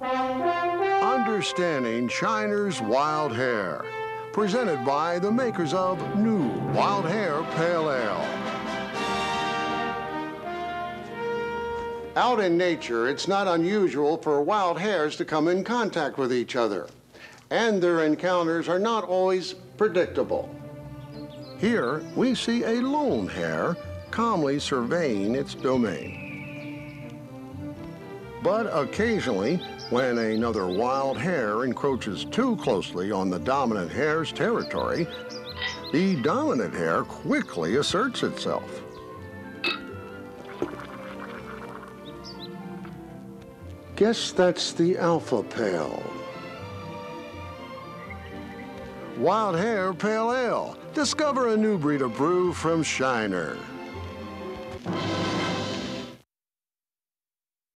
Understanding Shiner's Wild Hare, presented by the makers of new Wild Hare Pale Ale. Out in nature, it's not unusual for wild hares to come in contact with each other, and their encounters are not always predictable. Here, we see a lone hare calmly surveying its domain. But occasionally, when another wild hare encroaches too closely on the dominant hare's territory, the dominant hare quickly asserts itself. Guess that's the alpha pale. Wild Hare Pale Ale. Discover a new breed of brew from Shiner.